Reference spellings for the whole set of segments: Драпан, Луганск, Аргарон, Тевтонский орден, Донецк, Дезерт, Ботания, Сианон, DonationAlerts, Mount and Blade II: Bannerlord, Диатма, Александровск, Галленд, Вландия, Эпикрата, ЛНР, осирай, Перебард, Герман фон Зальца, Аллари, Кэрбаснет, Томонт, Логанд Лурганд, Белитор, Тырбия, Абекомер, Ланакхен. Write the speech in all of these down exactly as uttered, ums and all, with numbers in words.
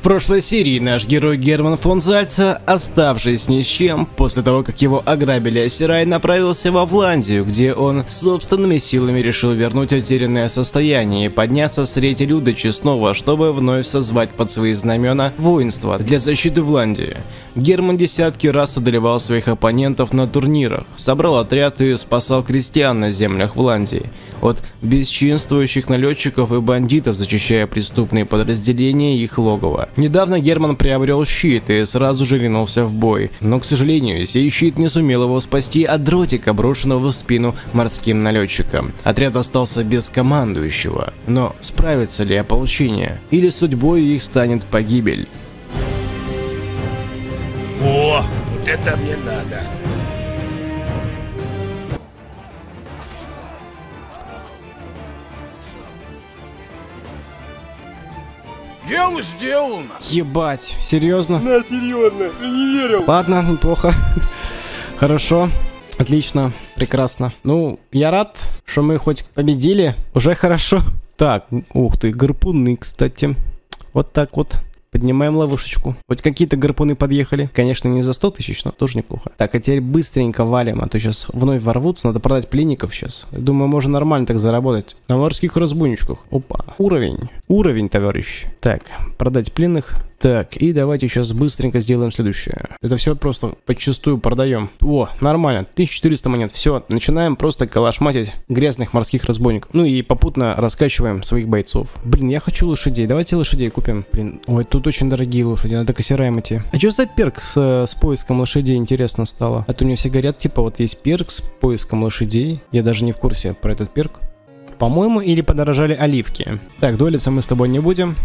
В прошлой серии наш герой Герман фон Зальца, оставшись ни с чем, после того, как его ограбили осирай, направился во Вландию, где он собственными силами решил вернуть утерянное состояние и подняться среди люда честного, чтобы вновь созвать под свои знамена воинство для защиты Вландии. Герман десятки раз одолевал своих оппонентов на турнирах, собрал отряд и спасал крестьян на землях Вландии от бесчинствующих налетчиков и бандитов, зачищая преступные подразделения их логова. Недавно Герман приобрел щит и сразу же ринулся в бой, но, к сожалению, сей щит не сумел его спасти от дротика, брошенного в спину морским налетчикам. Отряд остался без командующего, но справится ли ополчение? Или судьбой их станет погибель? О, вот это мне надо! Дело сделано! Ебать, серьезно? Да, серьезно, ты не верил. Ладно, неплохо. Хорошо, отлично, прекрасно. Ну, я рад, что мы хоть победили, уже хорошо. Так, ух ты, гарпуны, кстати. Вот так вот. Поднимаем ловушечку. Хоть какие-то гарпуны подъехали. Конечно, не за сто тысяч, но тоже неплохо. Так, а теперь быстренько валим, а то сейчас вновь ворвутся. Надо продать пленников сейчас. Думаю, можно нормально так заработать. На морских разбойничках. Опа. Уровень. Уровень, товарищ. Так, продать пленных. Так, и давайте сейчас быстренько сделаем следующее. Это все просто подчистую продаем. О, нормально. тысяча четыреста монет. Все, начинаем просто калашматить грязных морских разбойников. Ну и попутно раскачиваем своих бойцов. Блин, я хочу лошадей. Давайте лошадей купим. Блин, ой, тут очень дорогие лошади, надо к осираям идти. А что за перк с, с поиском лошадей, интересно стало? А то мне все говорят, типа, вот есть перк с поиском лошадей. Я даже не в курсе про этот перк. По-моему, или подорожали оливки. Так, дуэлиться мы с тобой не будем.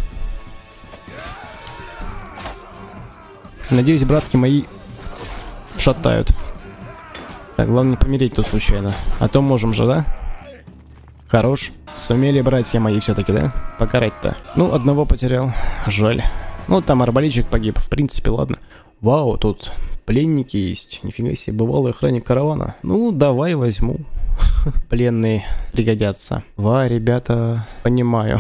Надеюсь, братки мои шатают. Так, главное не помереть тут случайно. А то можем же, да? Хорош. Сумели братья мои все-таки, да? Покарать-то. Ну, одного потерял. Жаль. Ну, там арбалетчик погиб. В принципе, ладно. Вау, тут пленники есть. Нифига себе, бывалый охранник каравана. Ну, давай возьму. Пленные пригодятся. Ва, ребята, понимаю.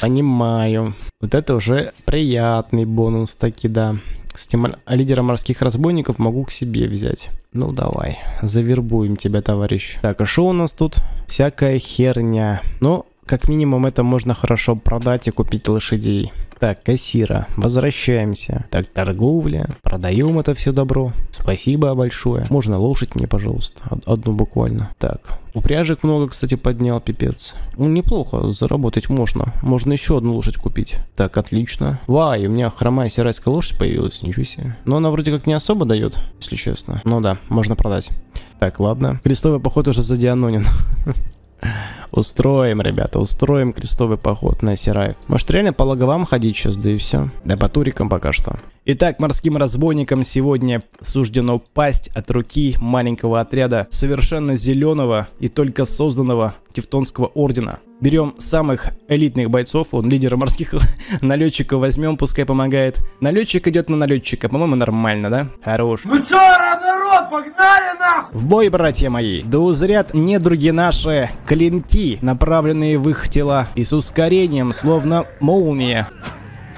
Понимаю. Вот это уже приятный бонус таки, да. С тем лидера морских разбойников могу к себе взять. Ну давай, завербуем тебя, товарищ. Так, а что у нас тут? Всякая херня. Но как минимум это можно хорошо продать и купить лошадей. Так, кассира, возвращаемся. Так, торговля, продаем это все добро. Спасибо большое. Можно лошадь мне, пожалуйста, одну буквально. Так, упряжек много, кстати, поднял, пипец. Ну, неплохо, заработать можно. Можно еще одну лошадь купить. Так, отлично. Вай, у меня хромая сирайская лошадь появилась, ничего себе. Но она вроде как не особо дает, если честно. Ну да, можно продать. Так, ладно. Крестовый поход уже задианонен. Устроим, ребята, устроим крестовый поход на осирай. Может, реально по логовам ходить сейчас, да и все. Да по турикам пока что. Итак, морским разбойникам сегодня суждено пасть от руки маленького отряда, совершенно зеленого и только созданного Тевтонского ордена. Берем самых элитных бойцов, он лидера морских налетчиков возьмем, пускай помогает. Налетчик идет на налетчика, по-моему, нормально, да? Хорош. Ну чё, народ, погнали нахуй! В бой, братья мои! Да узрят недруги наши клинки, направленные в их тела, и с ускорением, словно молния.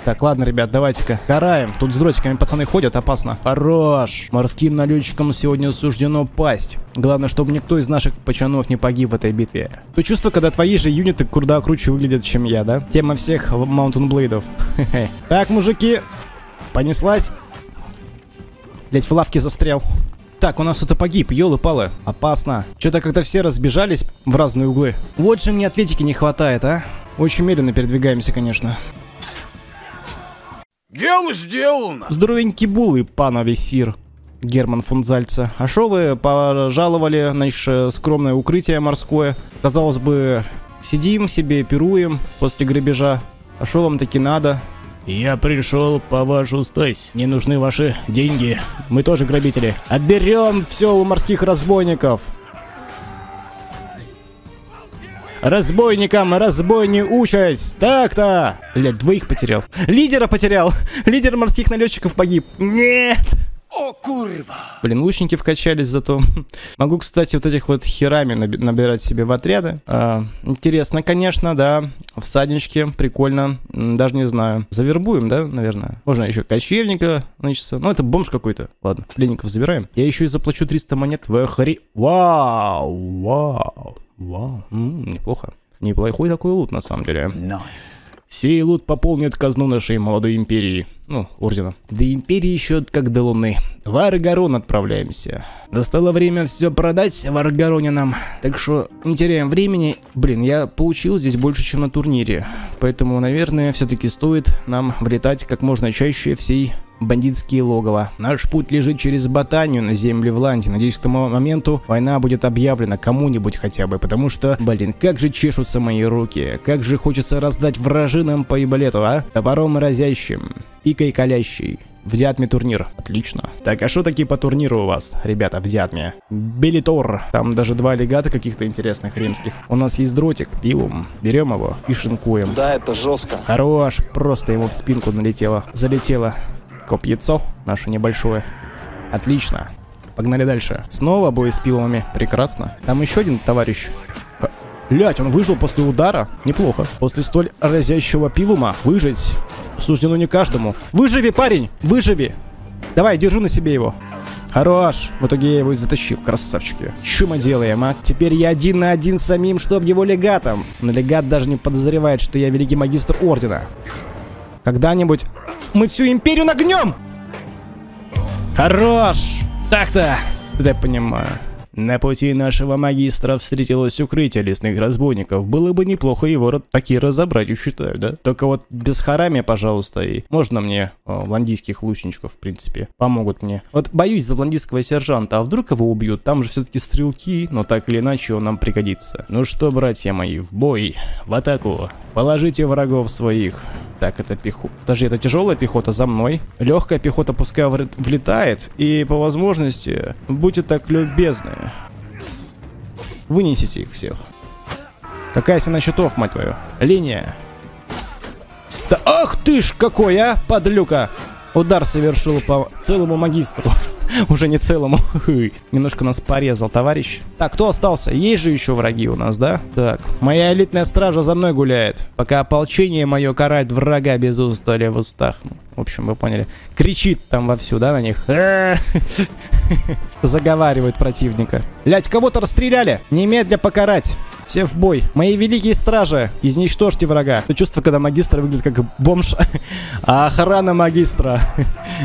Так, ладно, ребят, давайте-ка караем. Тут с дротиками пацаны ходят, опасно. Хорош. Морским налетчикам сегодня суждено пасть. Главное, чтобы никто из наших пачанов не погиб в этой битве. То чувство, когда твои же юниты куда круче выглядят, чем я, да? Тема всех Mount and Blade. Так, мужики, понеслась. Блять, в лавке застрял. Так, у нас кто-то погиб, елы-палы. Опасно. Что-то как-то все разбежались в разные углы. Вот же мне атлетики не хватает, а? Очень медленно передвигаемся, конечно. Дело сделано! Здоровенький булы, панове сир, Герман фон Зальца. А шо вы пожаловали наше скромное укрытие морское? Казалось бы, сидим себе, пируем после грабежа. А шо вам таки надо? Я пришел по вашу стась. Не нужны ваши деньги. Мы тоже грабители. Отберем все у морских разбойников. Разбойникам, разбойни участь! Так-то! Блять, двоих потерял. Лидера потерял! Лидер морских налетчиков погиб. Нет! О, курва! Блин, лучники вкачались зато. Могу, кстати, вот этих вот херами набирать себе в отряды. А, интересно, конечно, да. Всаднички, прикольно. Даже не знаю. Завербуем, да, наверное? Можно еще кочевника, значит. Ну, это бомж какой-то. Ладно, пленников забираем. Я еще и заплачу триста монет в хри... Вау! Вау! Вау! М-м, неплохо. Неплохой такой лут, на самом деле. Nice. Сей лут пополнит казну нашей молодой империи. Ну, ордена. До империи еще как до луны. В Аргарон отправляемся. Достало время все продать в Аргароне нам. Так что не теряем времени. Блин, я получил здесь больше, чем на турнире. Поэтому, наверное, все-таки стоит нам влетать как можно чаще в сей бандитские логово. Наш путь лежит через Ботанию на земле Вландии. Надеюсь, к тому моменту война будет объявлена кому-нибудь хотя бы. Потому что, блин, как же чешутся мои руки. Как же хочется раздать вражинам по ебалету, а? Топором разящим. Икой колящей. В Диатме турнир. Отлично. Так, а что такие по турниру у вас, ребята, в Диатме? Белитор. Там даже два легата каких-то интересных римских. У нас есть дротик, пилум. Берем его и шинкуем. Да, это жестко. Хорош. Просто ему в спинку налетело. Залетело. Копьецо наше небольшое. Отлично. Погнали дальше. Снова бой с пилами. Прекрасно. Там еще один товарищ. Блять, он выжил после удара? Неплохо. После столь разящего пилума выжить суждено не каждому. Выживи, парень! Выживи! Давай, держи на себе его. Хорош. В итоге я его и затащил. Красавчики. Что мы делаем, а? Теперь я один на один самим, чтоб его легатом. Но легат даже не подозревает, что я великий магистр ордена. Когда-нибудь мы всю империю нагнем! Хорош! Так-то! Да, понимаю. На пути нашего магистра встретилось укрытие лесных разбойников. Было бы неплохо его такие разобрать, я считаю, да? Только вот без харами, пожалуйста, и можно мне о, вландийских лучничков, в принципе, помогут мне. Вот боюсь за вландийского сержанта, а вдруг его убьют? Там же все-таки стрелки, но так или иначе он нам пригодится. Ну что, братья мои, в бой, в атаку. Положите врагов своих. Так, это пехота. Даже это тяжелая пехота за мной. Легкая пехота пускай влетает. И по возможности, будьте так любезны. Вынесите их всех. Какая стена счетов, мать твою? Линия. Да, ах ты ж какой, а, подлюка. Удар совершил по целому магистру. Уже не целому. Немножко нас порезал, товарищ. Так, кто остался? Есть же еще враги у нас, да? Так, моя элитная стража за мной гуляет. Пока ополчение мое карает врага без устали в устах. В общем, вы поняли. Кричит там вовсю, да, на них? Заговаривает противника. Блять, кого-то расстреляли! Немедля покарать! Все в бой. Мои великие стражи, изничтожьте врага. Это чувство, когда магистр выглядит как бомж, а охрана магистра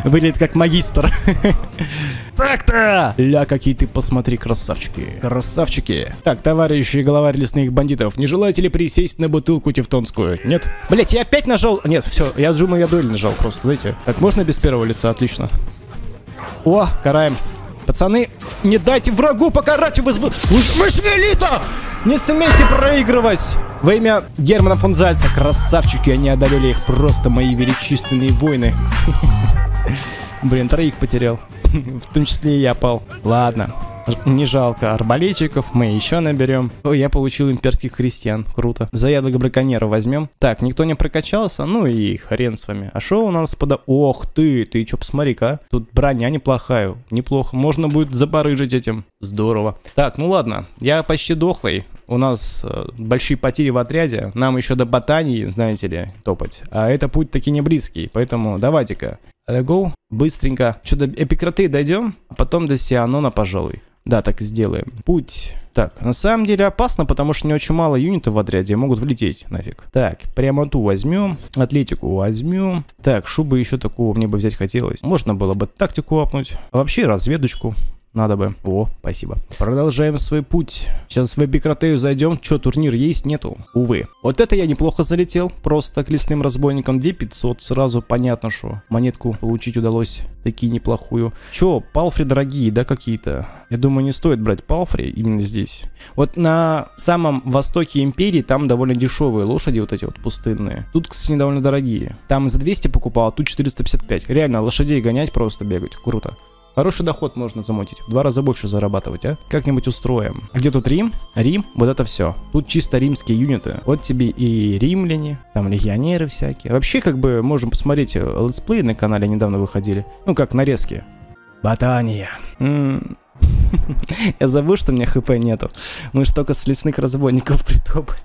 выглядит как магистр. Так-то! Ля, какие ты, посмотри, красавчики. Красавчики. Так, товарищи главарь лесных бандитов, не желаете ли присесть на бутылку тевтонскую? Нет? Блять, я опять нажал... Нет, все, я думаю, я дуэль нажал просто, знаете. Так, можно без первого лица? Отлично. О, караем. Пацаны, не дайте врагу покарать его. Вы, вы же элита! Не смейте проигрывать! Во имя Германа фон Зальца. Красавчики, они одолели их. Просто мои величественные воины. Блин, троих потерял. В том числе и я пал. Ладно. Не жалко арбалетчиков, мы еще наберем. Ой, я получил имперских крестьян, круто. Заядлых браконьеров возьмем. Так, никто не прокачался, ну и хрен с вами. А что у нас пода... Ох ты, ты че, посмотри-ка. Тут броня неплохая, неплохо. Можно будет забарыжить этим. Здорово. Так, ну ладно, я почти дохлый. У нас э, большие потери в отряде. Нам еще до Ботании, знаете ли, топать. А это путь таки не близкий, поэтому давайте-ка. Go. Быстренько. Что, до Эпикраты дойдем, а потом до Сианона, пожалуй. Да, так и сделаем. Путь. Так, на самом деле опасно, потому что не очень мало юнитов в отряде, могут влететь нафиг. Так, прямо ту возьмем, атлетику возьмем. Так, шубы еще такого мне бы взять хотелось. Можно было бы тактику апнуть. А вообще разведочку надо бы. О, спасибо. Продолжаем свой путь. Сейчас в Эпикратею зайдем. Че, турнир есть? Нету. Увы. Вот это я неплохо залетел. Просто к лесным разбойникам две тысячи пятьсот. Сразу понятно, что монетку получить удалось. Такие неплохую. Че, палфри дорогие, да, какие-то? Я думаю, не стоит брать палфри именно здесь. Вот на самом востоке империи там довольно дешевые лошади, вот эти вот пустынные. Тут, кстати, довольно дорогие. Там за двести покупал, а тут четыреста пятьдесят пять. Реально, лошадей гонять, просто бегать. Круто. Хороший доход можно замутить. В два раза больше зарабатывать, а? Как-нибудь устроим. Где тут Рим? Рим, вот это все. Тут чисто римские юниты. Вот тебе и римляне, там легионеры всякие. Вообще, как бы, можем посмотреть летсплей на канале, недавно выходили. Ну, как нарезки. Ботания. Я забыл, что у меня хп нету. Мы же только с лесных разбойников притопали.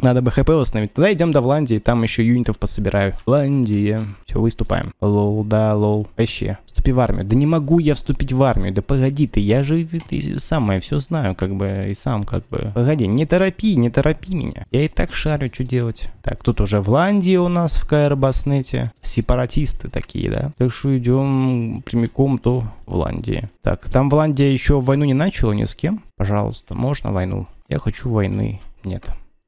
Надо бы хп восстановить. Тогда идем до Вландии, там еще юнитов пособираю. Вландия. Все, выступаем. Лол, да, лол. Вообще, вступи в армию. Да не могу я вступить в армию. Да погоди ты, я же ты, сам я все знаю, как бы, и сам как бы. Погоди, не торопи, не торопи меня. Я и так шарю, что делать. Так, тут уже Вландия у нас в Кэрбаснете. Сепаратисты такие, да. Так что идем прямиком до Вландии. Так, там Вландия еще войну не начала ни с кем. Пожалуйста, можно войну? Я хочу войны. Нет.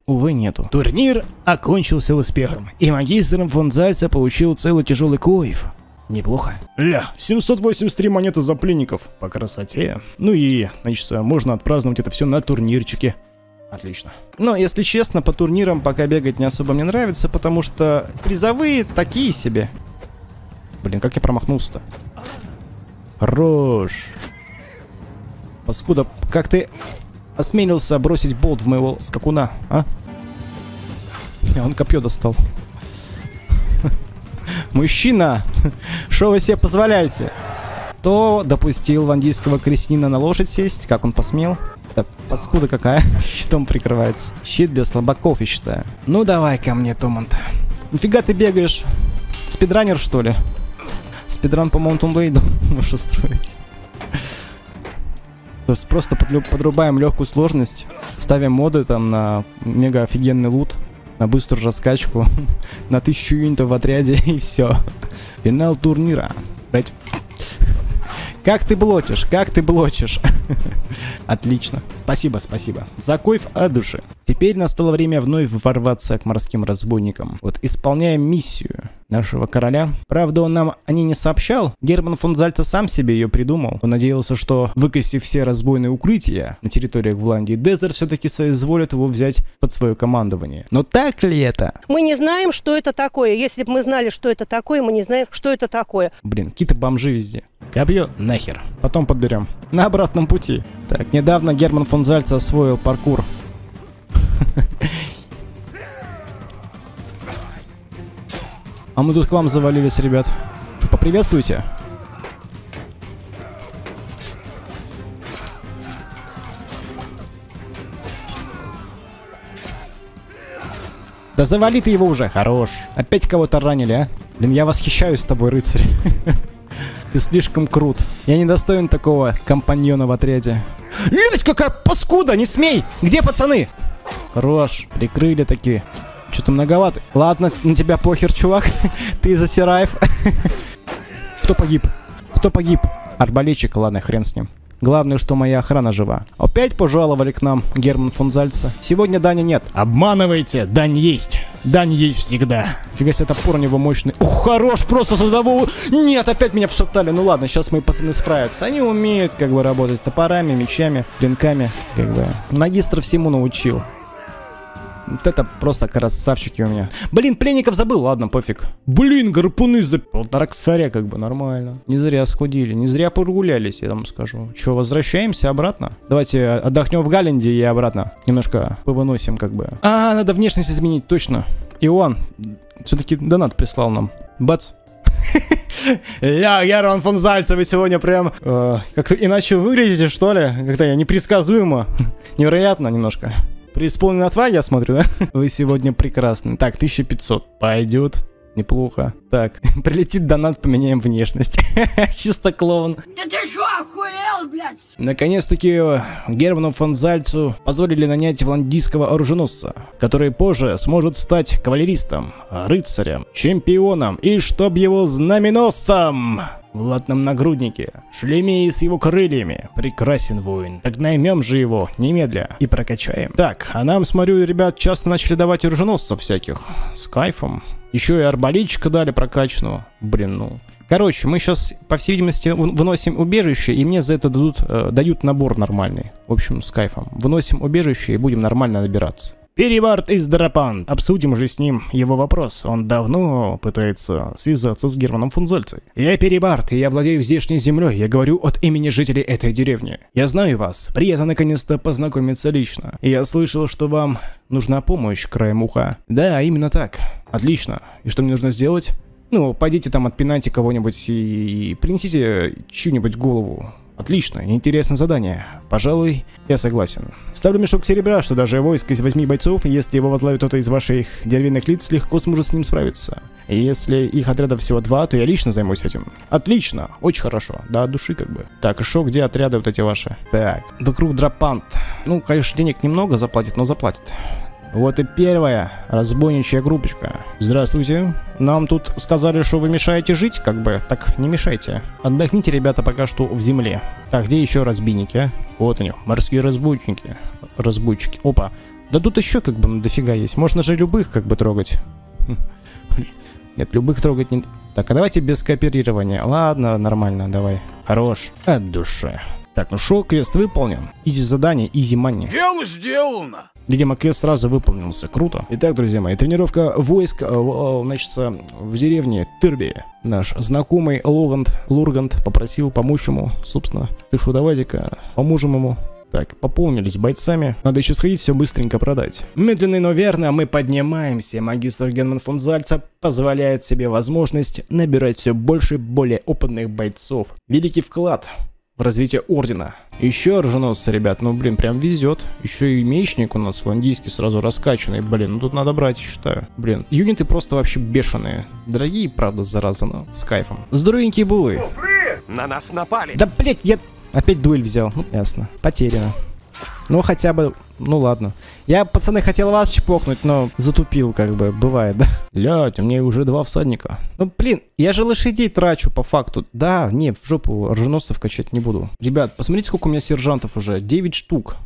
Увы, нету. Турнир окончился успехом, и магистром фон Зальца получил целый тяжелый коев. Неплохо. Ля, семьсот восемьдесят три монеты за пленников. По красоте. Ну и, значит, можно отпраздновать это все на турнирчике. Отлично. Но, если честно, по турнирам пока бегать не особо мне нравится, потому что призовые такие себе. Блин, как я промахнулся-то? Хорош. Паскуда, как ты... осмелился бросить болт в моего скакуна, а? Он копье достал. Мужчина, что вы себе позволяете? Кто допустил вандийского крестьянина на лошадь сесть? Как он посмел? Да, паскуда какая. Щитом прикрывается. Щит для слабаков, я считаю. Ну давай ко мне, Томонт. Нифига ты бегаешь? Спидранер, что ли? Спидран по Mount and Blade можешь устроить. То есть просто подрубаем легкую сложность, ставим моды там на мега офигенный лут, на быструю раскачку, на тысячу юнитов в отряде и все. Финал турнира. Блять. Как ты блочишь, как ты блочишь. Отлично. Спасибо, спасибо. За койф от души. Теперь настало время вновь ворваться к морским разбойникам. Вот, исполняем миссию нашего короля. Правда, он нам о ней не сообщал. Герман фон Зальца сам себе ее придумал. Он надеялся, что, выкосив все разбойные укрытия на территориях Вландии, Дезерт все-таки соизволит его взять под свое командование. Но так ли это? Мы не знаем, что это такое. Если бы мы знали, что это такое, мы не знаем, что это такое. Блин, какие-то бомжи везде. Копье нахер. Потом подберем. На обратном пути. Так, недавно Герман фон Зальца освоил паркур. А мы тут к вам завалились, ребят. Что, поприветствуйте? Да завали ты его уже, хорош. Опять кого-то ранили, а? Блин, я восхищаюсь тобой, рыцарь. Ты слишком крут. Я не достоин такого компаньона в отряде. Видать, какая паскуда, не смей! Где пацаны? Хорош, прикрыли такие. Что-то многовато. Ладно, на тебя похер, чувак. Ты из осираев. Кто погиб? Кто погиб? Арбалетчик, ладно, хрен с ним. Главное, что моя охрана жива. Опять пожаловали к нам, Герман фон Зальца. Сегодня Дани нет. Обманываете, Дань есть. Дань есть всегда. Фига себе, топор у него мощный. Ух, хорош, просто создавал. Нет, опять меня вшептали. Ну ладно, сейчас мои пацаны справятся. Они умеют как бы работать топорами, мечами, клинками. Как бы. Магистр всему научил. Вот это просто красавчики у меня. Блин, пленников забыл, ладно, пофиг. Блин, гарпуны за полтора косаря, как бы нормально. Не зря сходили, не зря прогулялись, я вам скажу. Че, возвращаемся обратно? Давайте отдохнем в Галленде и обратно. Немножко повыносим, как бы. А, надо внешность изменить, точно. И он все-таки донат прислал нам. Бац. Я, Герман фон Зальца, вы сегодня прям как-то иначе выглядите, что ли? Как-то непредсказуемо. Невероятно немножко. Преисполнена отвага, я смотрю, да? Вы сегодня прекрасны. Так, тысяча пятьсот. Пойдет. Неплохо. Так, прилетит донат, поменяем внешность. Чисто клоун. Да ты что, охуел, блядь? Наконец-таки Герману фон Зальцу позволили нанять вландийского оруженосца, который позже сможет стать кавалеристом, рыцарем, чемпионом и, чтоб его, знаменосцем. В латном нагруднике, шлеме и с его крыльями. Прекрасен воин. Так наймем же его, немедля, и прокачаем. Так, а нам, смотрю, ребят, часто начали давать оруженосцев всяких. С кайфом. Еще и арбалетчика дали прокачанного. Блин, ну... Короче, мы сейчас, по всей видимости, выносим убежище, и мне за это дадут, э, дают набор нормальный. В общем, с кайфом. Выносим убежище и будем нормально набираться. Перебард из Драпан. Обсудим же с ним его вопрос. Он давно пытается связаться с Германом фон Зальцей. Я Перебард, и я владею здешней землей. Я говорю от имени жителей этой деревни. Я знаю вас. Приятно наконец-то познакомиться лично. Я слышал, что вам нужна помощь, краем уха. Да, именно так. Отлично. И что мне нужно сделать? Ну, пойдите там, отпинайте кого-нибудь и принесите чью-нибудь голову. Отлично, интересное задание. Пожалуй, я согласен. Ставлю мешок серебра, что даже войско из восьми бойцов, если его возглавит кто-то из ваших деревянных лиц, легко сможет с ним справиться. И если их отрядов всего два, то я лично займусь этим. Отлично, очень хорошо. Да, от души как бы. Так, шо, где отряды вот эти ваши? Так, вокруг Драпант. Ну, конечно, денег немного заплатит, но заплатит. Вот и первая разбойничья группочка. Здравствуйте. Нам тут сказали, что вы мешаете жить, как бы. Так, не мешайте. Отдохните, ребята, пока что в земле. Так, где еще разбойники? Вот они, морские разбойники. Разбойчики. Опа. Да тут еще как бы дофига есть. Можно же любых как бы трогать. Нет, любых трогать не... Так, а давайте без кооперирования. Ладно, нормально, давай. Хорош. От души. Так, ну шо, квест выполнен. Изи задание, изи мани. Дело сделано. Видимо, квест сразу выполнился. Круто. Итак, друзья мои, тренировка войск, значит, в деревне Тырбия. Наш знакомый Логанд Лурганд попросил помочь ему. Собственно, ты шо, давайте-ка поможем ему. Так, пополнились бойцами. Надо еще сходить, все быстренько продать. Медленно, но верно, мы поднимаемся. Магистр Герман фон Зальца позволяет себе возможность набирать все больше более опытных бойцов. Великий вклад в развитие ордена. Еще оруженосцы, ребят, ну блин, прям везет. Еще и мечник у нас вландийский сразу раскачанный, блин, ну тут надо брать, я считаю. Блин, юниты просто вообще бешеные. Дорогие, правда, зараза, но с кайфом. Здоровенькие булы. О, блин! На нас напали. Да, блять, я опять дуэль взял. Ну, ясно, потеряно. Ну хотя бы, ну ладно. Я, пацаны, хотел вас чпокнуть, но затупил, как бы, бывает, да? Блять, у меня уже два всадника. Ну блин, я же лошадей трачу по факту. Да, не, в жопу оруженосцев качать не буду. Ребят, посмотрите, сколько у меня сержантов уже. девять штук.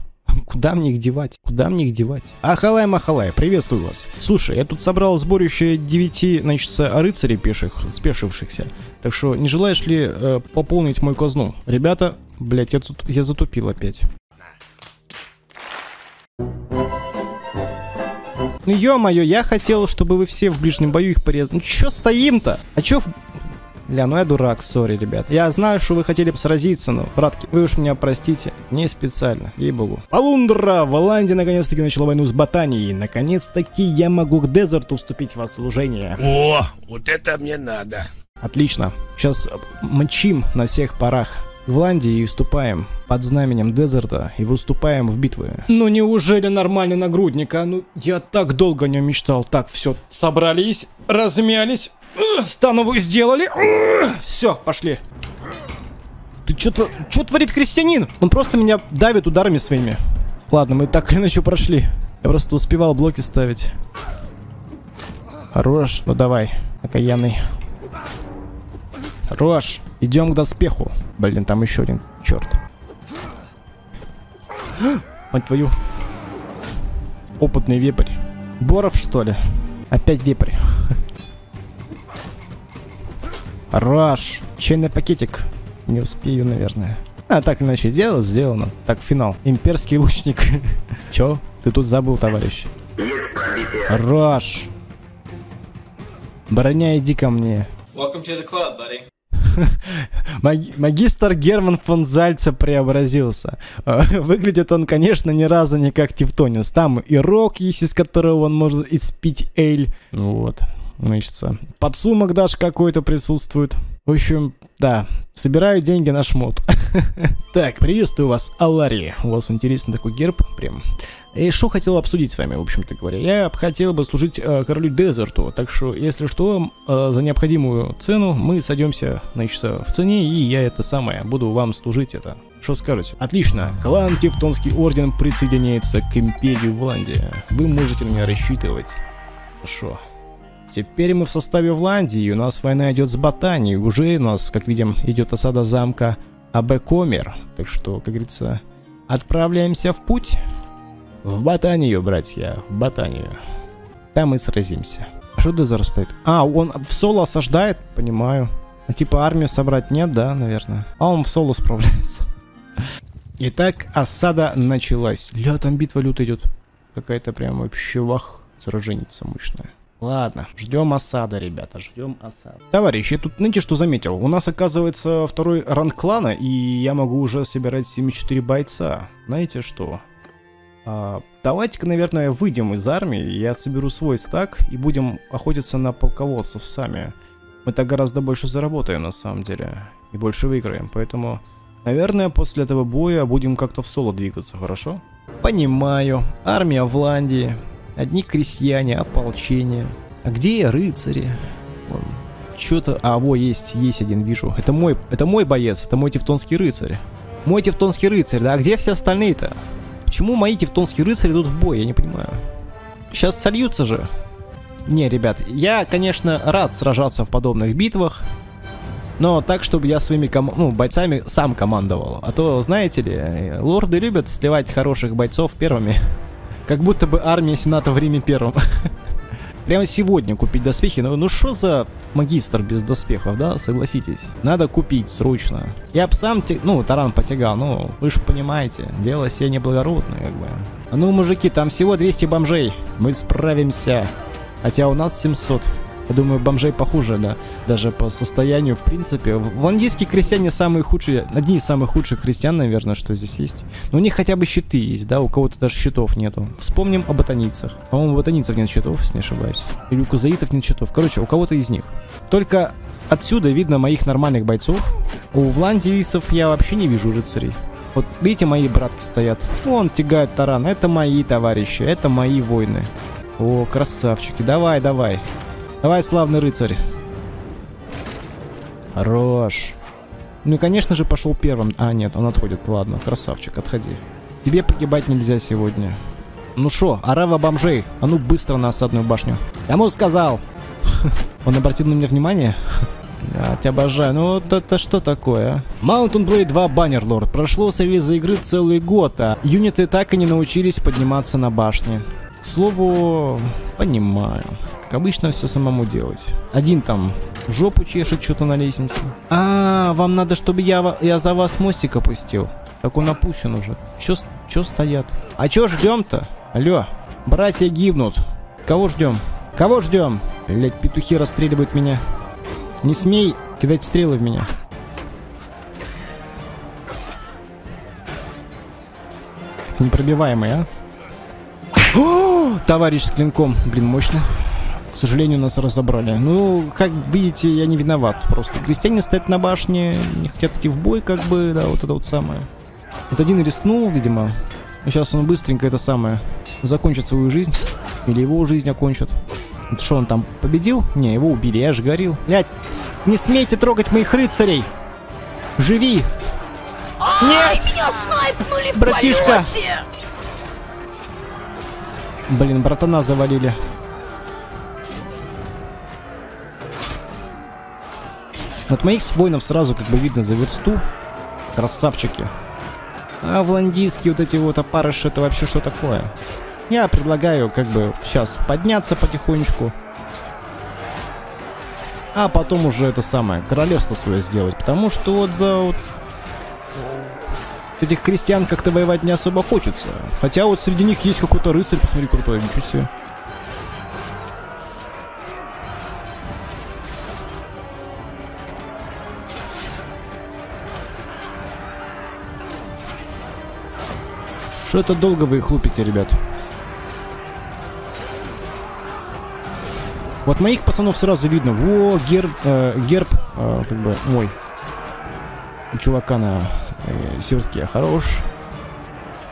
Куда мне их девать? Куда мне их девать? Ахалай, махалай, приветствую вас. Слушай, я тут собрал сборище девяти, значит, рыцарей пеших, спешившихся. Так что, не желаешь ли э, пополнить мою казну? Ребята, блять, я, тут, я затупил опять. Ну ё-моё, я хотел, чтобы вы все в ближнем бою их порезали. Ну чё стоим-то? А чё... Ля, ну я дурак, сори, ребят. Я знаю, что вы хотели бы сразиться, но, братки, вы уж меня простите. Не специально, ей-богу. Полундра! Вландия наконец-таки начала войну с Ботанией. Наконец-таки я могу к Дезерту вступить в служение. О, вот это мне надо. Отлично. Сейчас мчим на всех парах. В Вландии и вступаем под знаменем Дезерта и выступаем в битвы. Ну неужели нормальный нагрудник, а? Ну я так долго о нем мечтал. Так, все, собрались, размялись, становую сделали. Все, пошли. Ты чё, чё творит крестьянин? Он просто меня давит ударами своими. Ладно, мы так или иначе прошли. Я просто успевал блоки ставить. Хорош, ну давай, окаянный. Хорош, идем к доспеху. Блин, там еще один. Черт. Мать твою. Опытный вепрь. Боров, что ли? Опять вепрь. Раш. Чайный пакетик. Не успею, наверное. А так иначе дело сделано. Так, финал. Имперский лучник. Че? Ты тут забыл, товарищ? Раш. Броня, иди ко мне. Welcome to the club, buddy. Маги- магистр Герман фон Зальца преобразился. Выглядит он, конечно, ни разу не как тевтонец. Там и рог есть, из которого он может испить эль. Вот, значит, подсумок даже какой-то присутствует. В общем, да, собираю деньги на шмот. Так, приветствую вас, Аллари. У вас интересный такой герб, прям. И что хотел обсудить с вами, в общем-то говоря. Я хотел бы служить э, королю Дезерту. Так что, если что, э, за необходимую цену мы сойдемся, значит, в цене. И я это самое, буду вам служить это. Что скажете? Отлично, клан Тевтонский орден присоединяется к империи Вландия. Вы можете меня рассчитывать. Хорошо. Теперь мы в составе Вландии, у нас война идет с Ботанией, уже у нас, как видим, идет осада замка Абекомер. Так что, как говорится, отправляемся в путь. В Ботанию, братья, в Ботанию. Там мы сразимся. А что Дезерт стоит? А, он в соло осаждает? Понимаю. А типа армию собрать нет, да, наверное. А он в соло справляется. Итак, осада началась. Ля, там битва лютая идет. Какая-то прям вообще вах, сраженица мощная. Ладно, ждем осады, ребята, ждем осады. Товарищи, я тут, знаете, что заметил? У нас, оказывается, второй ранг клана, и я могу уже собирать семьдесят четыре бойца. Знаете что? А, давайте-ка, наверное, выйдем из армии, я соберу свой стак и будем охотиться на полководцев сами. мы так гораздо больше заработаем на самом деле. И больше выиграем. Поэтому, наверное, после этого боя будем как-то в соло двигаться, хорошо? Понимаю. Армия Вландии. Одни крестьяне, ополчение. А где я, рыцари? Что-то... А, во, есть, есть один, вижу. Это мой, это мой боец, это мой тевтонский рыцарь. Мой тевтонский рыцарь, да? А где все остальные-то? Почему мои тевтонские рыцари идут в бой, я не понимаю. Сейчас сольются же. Не, ребят, я, конечно, рад сражаться в подобных битвах, но так, чтобы я своими ком... ну, бойцами сам командовал. А то, знаете ли, лорды любят сливать хороших бойцов первыми. Как будто бы армия Сената в Риме первым. Прямо сегодня купить доспехи. Ну, ну что за магистр без доспехов, да? Согласитесь. Надо купить срочно. Я б сам, те... ну, таран потягал. Ну, вы же понимаете, дело сие неблагородное, как бы. А ну, мужики, там всего двести бомжей. Мы справимся. Хотя у нас семьсот. Я думаю, бомжей похуже, да? Даже по состоянию, в принципе. Вландийские крестьяне самые худшие. Одни из самых худших крестьян, наверное, что здесь есть. Но у них хотя бы щиты есть, да? У кого-то даже щитов нету. Вспомним о ботаницах. По-моему, у ботаницев нет щитов, если не ошибаюсь. Или у казаитов нет щитов. Короче, у кого-то из них. Только отсюда видно моих нормальных бойцов. У вландийцев я вообще не вижу рыцарей. Вот видите, мои братки стоят. Вон тягают таран. Это мои товарищи, это мои воины. О, красавчики. Давай, давай. Давай, славный рыцарь. Хорош. Ну и, конечно же, пошел первым. А, нет, он отходит. Ладно, красавчик, отходи. Тебе погибать нельзя сегодня. Ну шо, арава бомжей. А ну быстро на осадную башню. Кому сказал? Он обратил на меня внимание? Я тебя обожаю. Ну вот это что такое? Mount and Blade два: Bannerlord. Прошло с релиза игры целый год, а юниты так и не научились подниматься на башни. К слову, понимаю. Как обычно, все самому делать. Один там в жопу чешет что-то на лестнице. А, вам надо, чтобы я, я за вас мостик опустил. Так он опущен уже. Че, че стоят? А че ждем-то? Алло, братья гибнут. Кого ждем? Кого ждем? Блять, петухи расстреливают меня. Не смей кидать стрелы в меня. Это непробиваемый, а? О, товарищ с клинком. Блин, мощно. К сожалению, нас разобрали. Ну, как видите, я не виноват. Просто крестьяне стоят на башне, не хотят идти в бой, как бы, да, вот это вот самое. Вот один рискнул, видимо. Сейчас он быстренько это самое закончит свою жизнь. Или его жизнь окончит. Это что, он там победил? Не, его убили, я же горил. Блядь, не смейте трогать моих рыцарей! Живи! Нет! Меня шнайпнули в братишка! Полете! Блин, братана завалили. От моих воинов сразу как бы видно за версту. Красавчики. А вландийские вот эти вот опарыши, это вообще что такое? Я предлагаю как бы сейчас подняться потихонечку. А потом уже это самое, королевство свое сделать. Потому что вот за... Вот этих крестьян как-то воевать не особо хочется. Хотя вот среди них есть какой-то рыцарь, посмотри, крутой, ничего себе. Что это долго вы их лупите, ребят? Вот моих пацанов сразу видно. Во, герб, э, герб э, как бы мой. Чувака на... Сирский, хорош.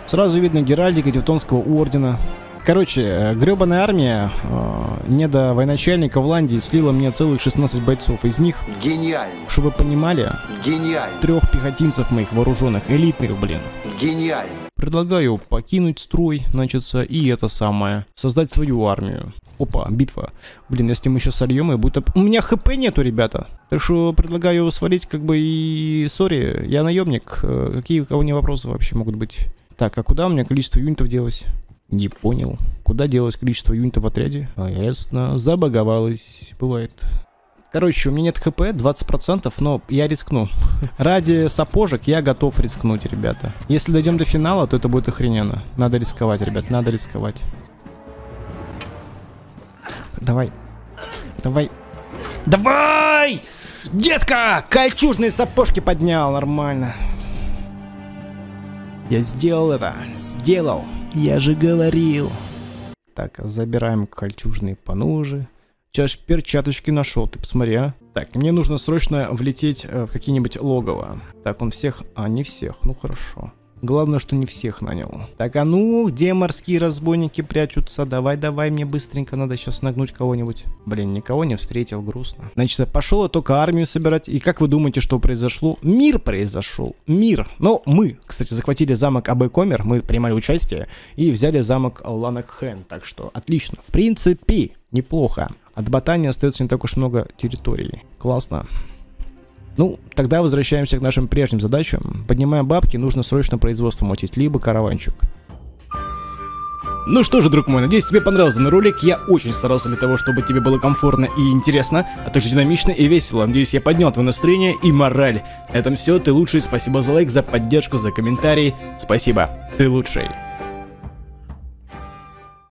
Сразу видно геральдика Тевтонского ордена. Короче, гребаная армия э, недовоеначальника Вландии слила мне целых шестнадцать бойцов. Из них, гениально, чтобы вы понимали, гениально, трех пехотинцев моих вооруженных, элитных, блин. Гениально. Предлагаю покинуть строй, значится, и это самое, создать свою армию. Опа, битва. Блин, если мы еще сольем, и будет... У меня хп нету, ребята. Так что предлагаю его свалить, как бы, и... Сори, я наемник. Какие у кого не вопросы вообще могут быть? Так, а куда у меня количество юнитов делось? Не понял. Куда делось количество юнитов в отряде? А, ясно. Забаговалось. Бывает. Короче, у меня нет хп, двадцать процентов, но я рискну. Ради сапожек я готов рискнуть, ребята. Если дойдем до финала, то это будет охрененно. Надо рисковать, ребят, надо рисковать. Давай, давай, давай, детка, кольчужные сапожки поднял, нормально. Я сделал это, сделал, я же говорил. Так, забираем кольчужные поножи. тебя аж перчаточки нашел, ты посмотри, а. Так, мне нужно срочно влететь в какие-нибудь логово. Так, он всех... А, не всех, ну хорошо. Главное, что не всех нанял. Так, а ну, где морские разбойники прячутся? Давай, давай, мне быстренько надо сейчас нагнуть кого-нибудь. Блин, никого не встретил, грустно. Значит, пошел я только армию собирать. И как вы думаете, что произошло? Мир произошел. Мир. Но мы, кстати, захватили замок Абекомер. Мы принимали участие. И взяли замок Ланакхен. Так что, отлично. В принципе, неплохо. От Ботании остается не так уж много территорий. Классно. Ну, тогда возвращаемся к нашим прежним задачам. Поднимая бабки, нужно срочно производство мутить, либо караванчик. Ну что же, друг мой, надеюсь, тебе понравился данный ролик. Я очень старался для того, чтобы тебе было комфортно и интересно, а также динамично и весело. Надеюсь, я поднял твое настроение и мораль. На этом все, ты лучший. Спасибо за лайк, за поддержку, за комментарий. Спасибо, ты лучший.